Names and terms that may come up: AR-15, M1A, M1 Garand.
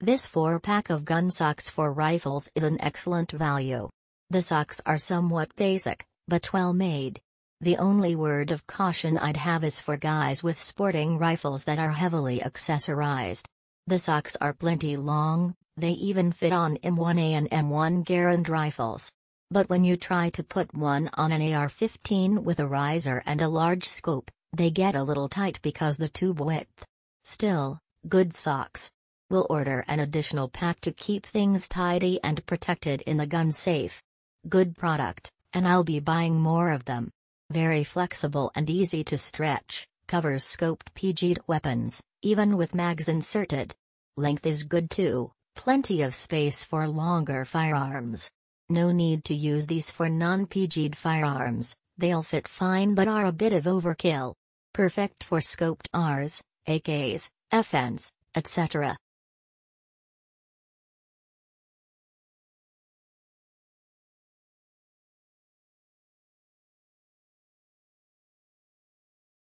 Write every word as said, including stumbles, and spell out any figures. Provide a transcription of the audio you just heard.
This four pack of gun socks for rifles is an excellent value. The socks are somewhat basic, but well made. The only word of caution I'd have is for guys with sporting rifles that are heavily accessorized. The socks are plenty long, they even fit on M one A and M one Garand rifles. But when you try to put one on an A R fifteen with a riser and a large scope, they get a little tight because the tube width. Still, good socks. We'll order an additional pack to keep things tidy and protected in the gun safe. Good product, and I'll be buying more of them. Very flexible and easy to stretch, covers scoped P G'd weapons, even with mags inserted. Length is good too, plenty of space for longer firearms. No need to use these for non-P G'd firearms, they'll fit fine but are a bit of overkill. Perfect for scoped Rs, A Ks, F Ns, et cetera.